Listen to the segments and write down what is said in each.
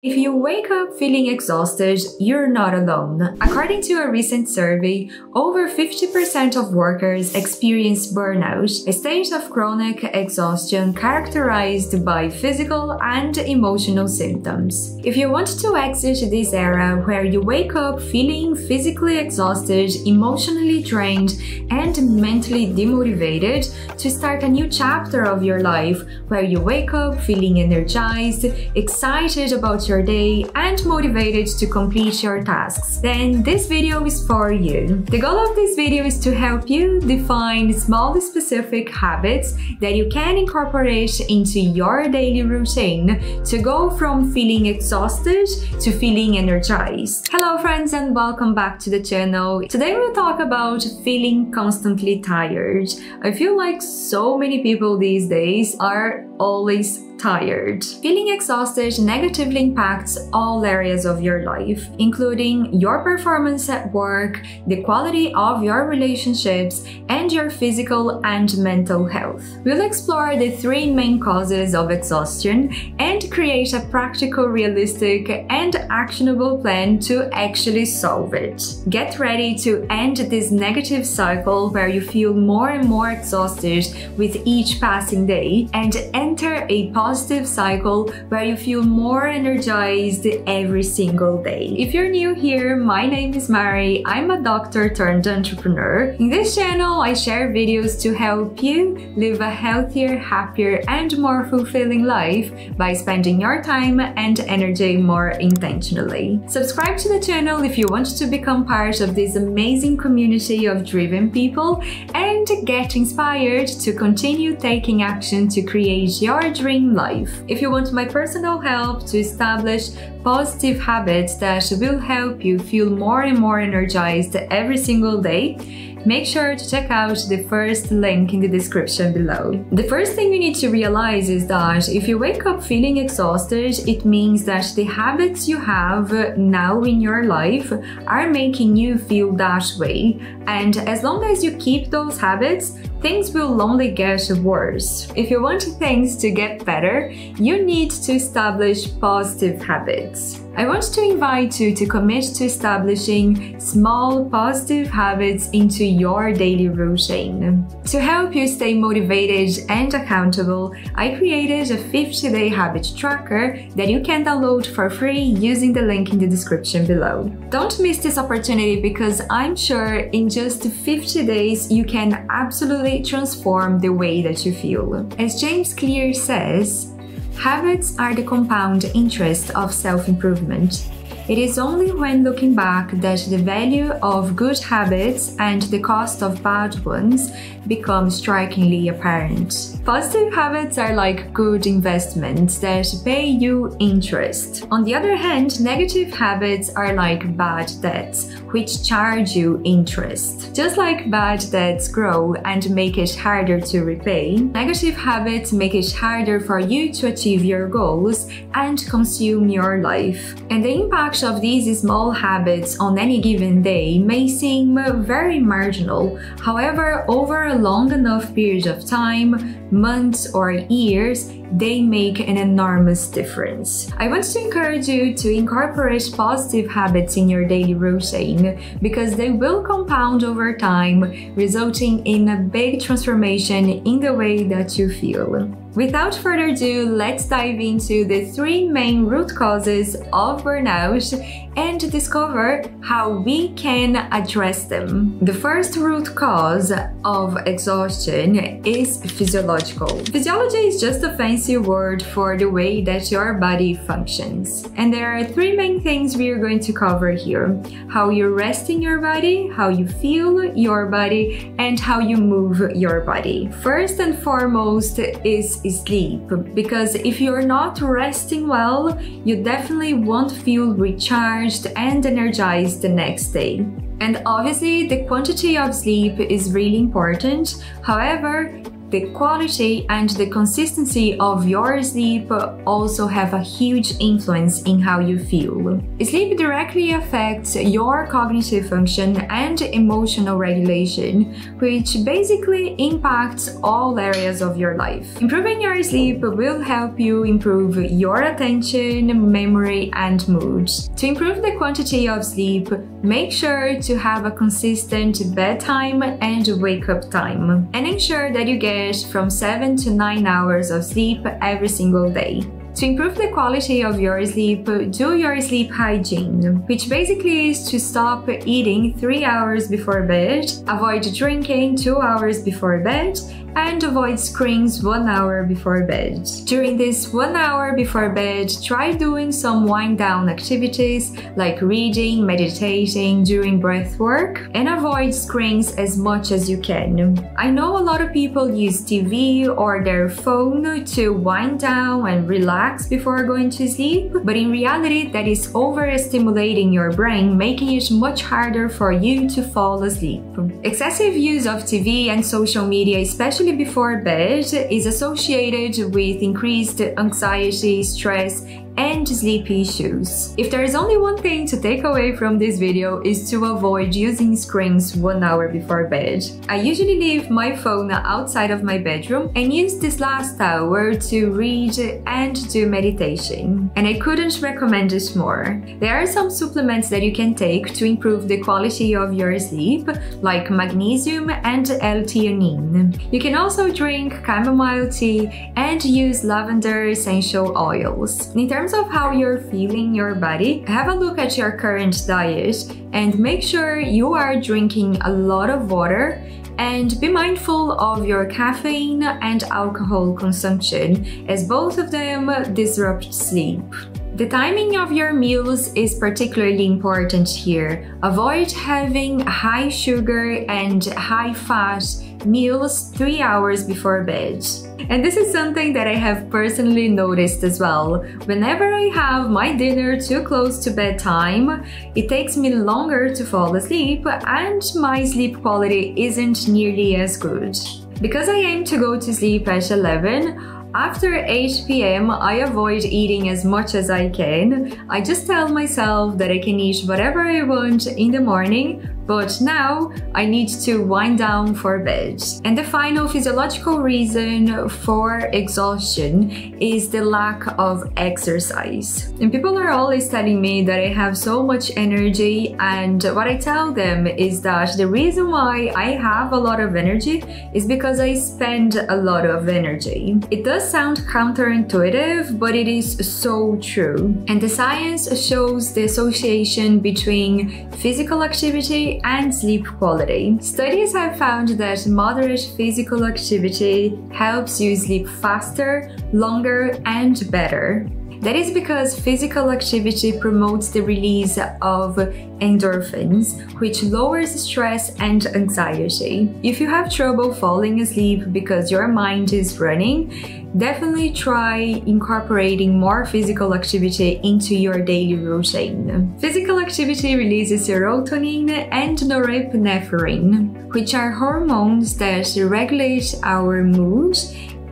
If you wake up feeling exhausted, you're not alone. According to a recent survey, over 50% of workers experience burnout, a state of chronic exhaustion characterized by physical and emotional symptoms. If you want to exit this era where you wake up feeling physically exhausted, emotionally drained, and mentally demotivated, to start a new chapter of your life where you wake up feeling energized, excited about your day and motivated to complete your tasks, then this video is for you. The goal of this video is to help you define small specific habits that you can incorporate into your daily routine to go from feeling exhausted to feeling energized. Hello friends and welcome back to the channel. Today we'll talk about feeling constantly tired. I feel like so many people these days are always tired. Feeling exhausted negatively impacts all areas of your life, including your performance at work, the quality of your relationships, and your physical and mental health. We'll explore the three main causes of exhaustion and create a practical, realistic, and actionable plan to actually solve it. Get ready to end this negative cycle where you feel more and more exhausted with each passing day and enter a positive cycle where you feel more energized every single day. If you're new here, my name is Mari. I'm a doctor turned entrepreneur. In this channel, I share videos to help you live a healthier, happier, and more fulfilling life by spending your time and energy more intentionally. Subscribe to the channel if you want to become part of this amazing community of driven people and get inspired to continue taking action to create your dream life. If you want my personal help to establish positive habits that will help you feel more and more energized every single day, make sure to check out the first link in the description below. The first thing you need to realize is that if you wake up feeling exhausted, it means that the habits you have now in your life are making you feel that way. And as long as you keep those habits, things will only get worse. If you want things to get better, you need to establish positive habits. I want to invite you to commit to establishing small positive habits into your daily routine. To help you stay motivated and accountable, I created a 50-day habit tracker that you can download for free using the link in the description below. Don't miss this opportunity because I'm sure in just 50 days you can absolutely transform the way that you feel. As James Clear says, habits are the compound interest of self-improvement. It is only when looking back that the value of good habits and the cost of bad ones become strikingly apparent. Positive habits are like good investments that pay you interest. On the other hand, negative habits are like bad debts, which charge you interest. Just like bad debts grow and make it harder to repay, negative habits make it harder for you to achieve your goals and consume your life. And the impact of these small habits on any given day may seem very marginal. However, over a long enough period of time, months or years, they make an enormous difference. I want to encourage you to incorporate positive habits in your daily routine because they will compound over time, resulting in a big transformation in the way that you feel. Without further ado, let's dive into the three main root causes of burnout and discover how we can address them. The first root cause of exhaustion is physiological. Physiology is just a fancy word for the way that your body functions. And there are three main things we are going to cover here: how you rest in your body, how you feel your body, and how you move your body. First and foremost is sleep, because if you're not resting well, you definitely won't feel recharged and energized the next day. And obviously, the quantity of sleep is really important. However, The quality and the consistency of your sleep also have a huge influence in how you feel. Sleep directly affects your cognitive function and emotional regulation, which basically impacts all areas of your life. Improving your sleep will help you improve your attention, memory, and mood. To improve the quantity of sleep, make sure to have a consistent bedtime and wake-up time, and ensure that you get from 7 to 9 hours of sleep every single day. To improve the quality of your sleep, do your sleep hygiene, which basically is to stop eating 3 hours before bed, avoid drinking 2 hours before bed, and avoid screens 1 hour before bed. During this 1 hour before bed, try doing some wind-down activities like reading, meditating, doing breath work, and avoid screens as much as you can. I know a lot of people use TV or their phone to wind down and relax before going to sleep, but in reality that is overstimulating your brain, making it much harder for you to fall asleep. Excessive use of TV and social media, especially before bed, is associated with increased anxiety, stress, and sleep issues. If there is only one thing to take away from this video, is to avoid using screens 1 hour before bed. I usually leave my phone outside of my bedroom and use this last hour to read and do meditation. And I couldn't recommend it more. There are some supplements that you can take to improve the quality of your sleep, like magnesium and L-theanine. You can also drink chamomile tea and use lavender essential oils. In terms of how you're feeling your body, have a look at your current diet and make sure you are drinking a lot of water, and be mindful of your caffeine and alcohol consumption, as both of them disrupt sleep. The timing of your meals is particularly important here. Avoid having high sugar and high fat meals 3 hours before bed. And this is something that I have personally noticed as well. Whenever I have my dinner too close to bedtime, it takes me longer to fall asleep and my sleep quality isn't nearly as good. Because I aim to go to sleep at 11, after 8 p.m. I avoid eating as much as I can. I just tell myself that I can eat whatever I want in the morning, but now I need to wind down for bed. And the final physiological reason for exhaustion is the lack of exercise. And people are always telling me that I have so much energy, and what I tell them is that the reason why I have a lot of energy is because I spend a lot of energy. It does sound counterintuitive, but it is so true. And the science shows the association between physical activity and sleep quality. Studies have found that moderate physical activity helps you sleep faster, longer, and better. That is because physical activity promotes the release of endorphins, which lowers stress and anxiety. If you have trouble falling asleep because your mind is running, definitely try incorporating more physical activity into your daily routine. Physical activity releases serotonin and norepinephrine, which are hormones that regulate our mood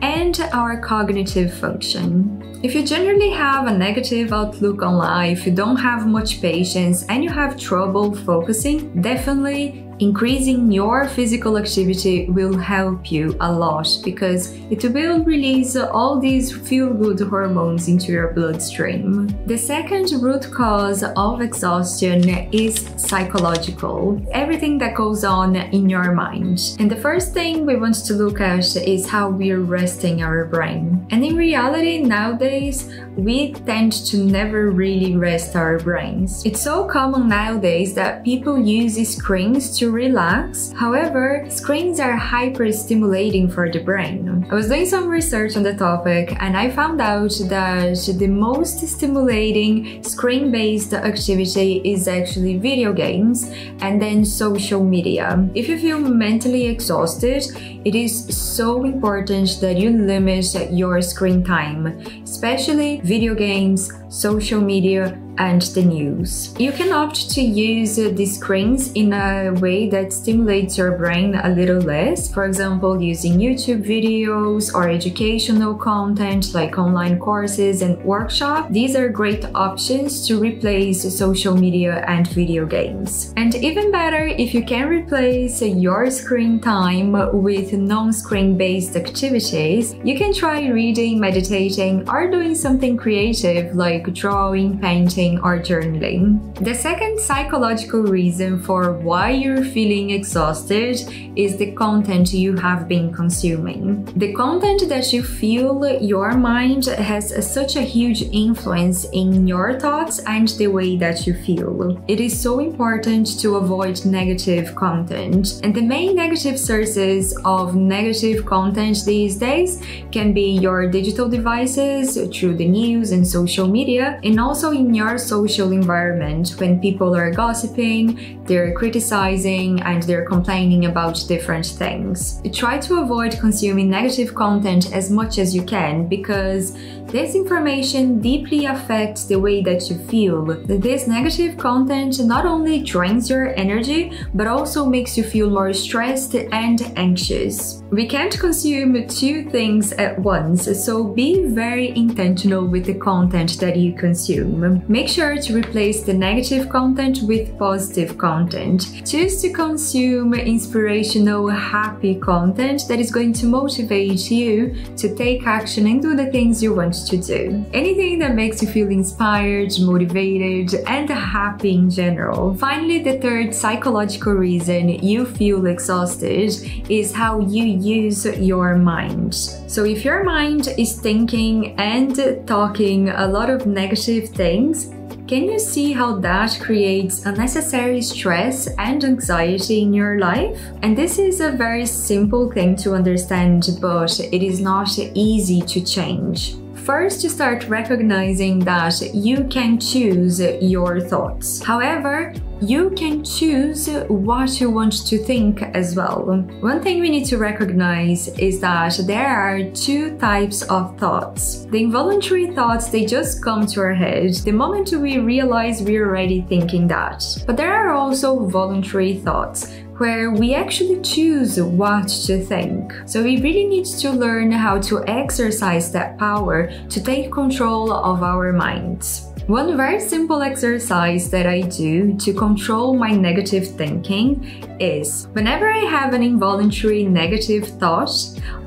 and our cognitive function. If you generally have a negative outlook on life, you don't have much patience, and you have trouble focusing, definitely increasing your physical activity will help you a lot, because it will release all these feel-good hormones into your bloodstream. The second root cause of exhaustion is psychological, everything that goes on in your mind. And the first thing we want to look at is how we're resting our brain. And in reality, nowadays, we tend to never really rest our brains. It's so common nowadays that people use screens to relax. However, screens are hyper-stimulating for the brain. I was doing some research on the topic, and I found out that the most stimulating screen-based activity is actually video games and then social media. If you feel mentally exhausted, it is so important that you limit your screen time, especially video games, social media, and the news. You can opt to use these screens in a way that stimulates your brain a little less, for example using YouTube videos or educational content like online courses and workshops. These are great options to replace social media and video games. And even better if you can replace your screen time with non-screen based activities. You can try reading, meditating, or doing something creative like drawing, painting, or journaling. The second psychological reason for why you're feeling exhausted is the content you have been consuming. The content that you fuel your mind has such a huge influence in your thoughts and the way that you feel. It is so important to avoid negative content, and the main negative sources of negative content these days can be your digital devices, through the news and social media, and also in your social environment, when people are gossiping, they're criticizing, and they're complaining about different things. Try to avoid consuming negative content as much as you can, because this information deeply affects the way that you feel. This negative content not only drains your energy, but also makes you feel more stressed and anxious. We can't consume two things at once, so be very intentional with the content that you consume. Make sure to replace the negative content with positive content. Choose to consume inspirational, happy content that is going to motivate you to take action and do the things you want to do. Anything that makes you feel inspired, motivated, and happy in general. Finally, the third psychological reason you feel exhausted is how you use your mind. So if your mind is thinking and talking a lot of negative things, can you see how that creates unnecessary stress and anxiety in your life? And this is a very simple thing to understand, but it is not easy to change. First, you start recognizing that you can choose your thoughts. However, you can choose what you want to think as well. One thing we need to recognize is that there are two types of thoughts. The involuntary thoughts, they just come to our head the moment we realize we're already thinking that. But there are also voluntary thoughts, where we actually choose what to think. So we really need to learn how to exercise that power to take control of our minds. One very simple exercise that I do to control my negative thinking is, whenever I have an involuntary negative thought,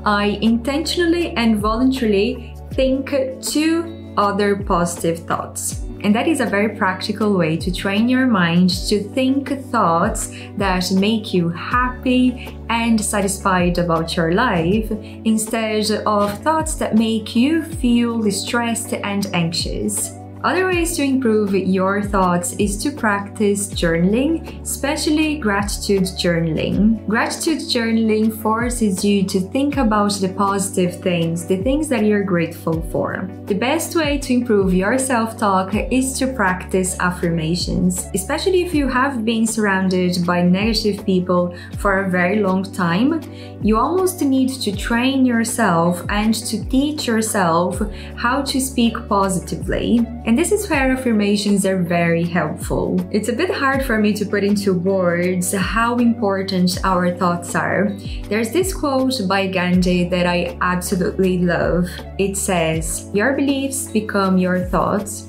I intentionally and voluntarily think two other positive thoughts. And that is a very practical way to train your mind to think thoughts that make you happy and satisfied about your life, instead of thoughts that make you feel stressed and anxious. Other ways to improve your thoughts is to practice journaling, especially gratitude journaling. Gratitude journaling forces you to think about the positive things, the things that you're grateful for. The best way to improve your self-talk is to practice affirmations, especially if you have been surrounded by negative people for a very long time. You almost need to train yourself and to teach yourself how to speak positively. And this is where affirmations are very helpful. It's a bit hard for me to put into words how important our thoughts are. There's this quote by Gandhi that I absolutely love. It says, "Your beliefs become your thoughts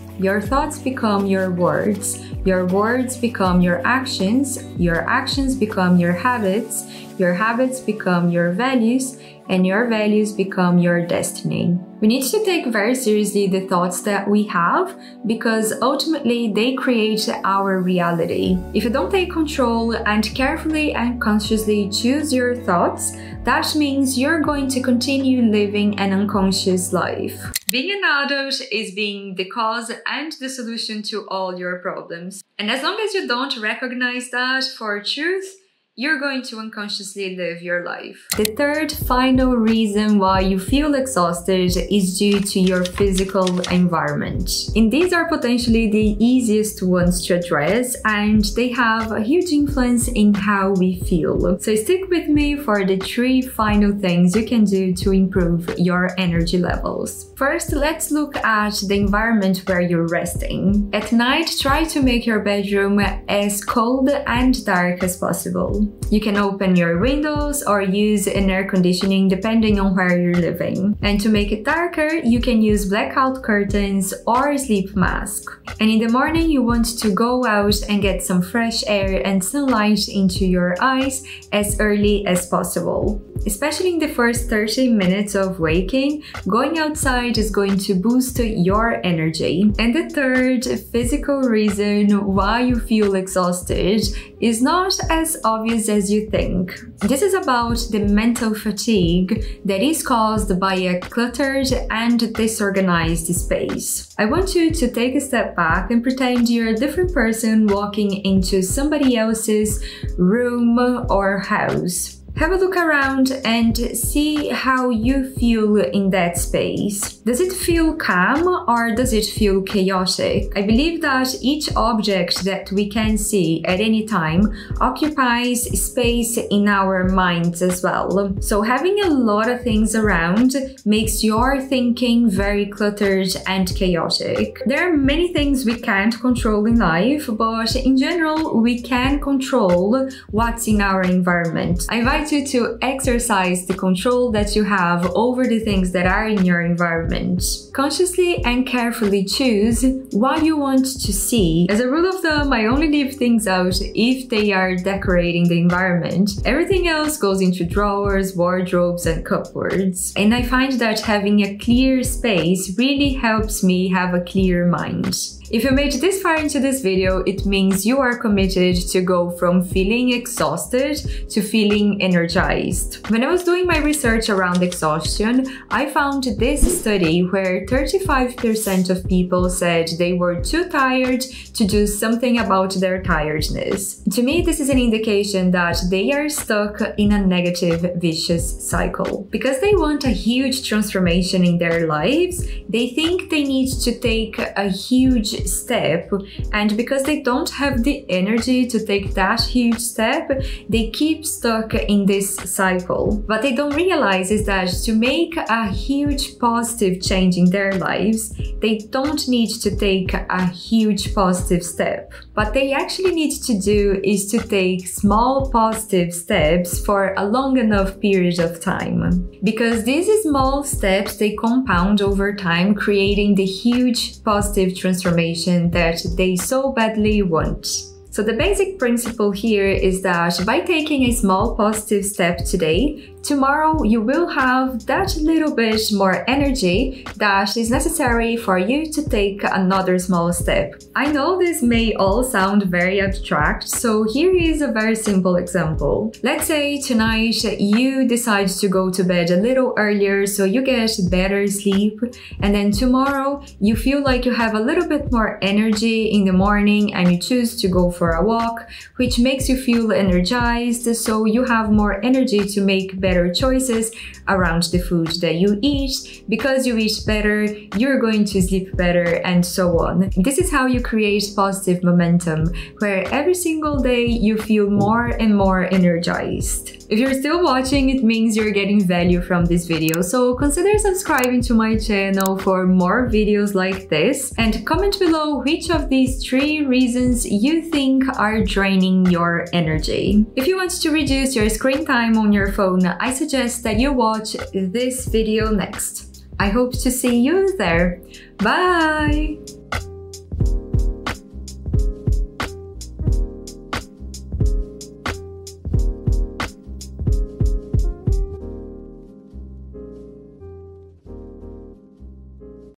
become your words become your actions become your habits become your values, and your values become your destiny." We need to take very seriously the thoughts that we have, because ultimately they create our reality. If you don't take control and carefully and consciously choose your thoughts, that means you're going to continue living an unconscious life. Being an adult is being the cause and the solution to all your problems. And as long as you don't recognize that for truth, you're going to unconsciously live your life. The third final reason why you feel exhausted is due to your physical environment. And these are potentially the easiest ones to address, and they have a huge influence in how we feel. So stick with me for the three final things you can do to improve your energy levels. First, let's look at the environment where you're resting. At night, try to make your bedroom as cold and dark as possible. You can open your windows or use an air conditioning depending on where you're living. And to make it darker, you can use blackout curtains or a sleep mask. And in the morning, you want to go out and get some fresh air and sunlight into your eyes as early as possible. Especially in the first 30 minutes of waking, going outside is going to boost your energy. And the third physical reason why you feel exhausted is not as obvious as you think. This is about the mental fatigue that is caused by a cluttered and disorganized space. I want you to take a step back and pretend you're a different person walking into somebody else's room or house. Have a look around and see how you feel in that space. Does it feel calm or does it feel chaotic? I believe that each object that we can see at any time occupies space in our minds as well. So having a lot of things around makes your thinking very cluttered and chaotic. There are many things we can't control in life, but in general, we can control what's in our environment. I invite you to exercise the control that you have over the things that are in your environment. Consciously and carefully choose what you want to see. As a rule of thumb, I only leave things out if they are decorating the environment. Everything else goes into drawers, wardrobes, and cupboards. And I find that having a clear space really helps me have a clear mind. If you made it this far into this video, it means you are committed to go from feeling exhausted to feeling energized. When I was doing my research around exhaustion, I found this study where 35% of people said they were too tired to do something about their tiredness. To me, this is an indication that they are stuck in a negative, vicious cycle. Because they want a huge transformation in their lives, they think they need to take a huge step, and because they don't have the energy to take that huge step, they keep stuck in this cycle. What they don't realize is that to make a huge positive change in their lives, they don't need to take a huge positive step. What they actually need to do is to take small positive steps for a long enough period of time. Because these small steps, they compound over time, creating the huge positive transformation that they so badly want. So the basic principle here is that by taking a small positive step today, tomorrow you will have that little bit more energy that is necessary for you to take another small step. I know this may all sound very abstract, so here is a very simple example. Let's say tonight you decide to go to bed a little earlier so you get better sleep, and then tomorrow you feel like you have a little bit more energy in the morning and you choose to go for a walk, which makes you feel energized, so you have more energy to make better choices around the food that you eat. Because you eat better, you're going to sleep better, and so on. This is how you create positive momentum, where every single day you feel more and more energized. If you're still watching, it means you're getting value from this video, so consider subscribing to my channel for more videos like this, and comment below which of these three reasons you think are draining your energy. If you want to reduce your screen time on your phone, I suggest that you watch this video next. I hope to see you there. Bye!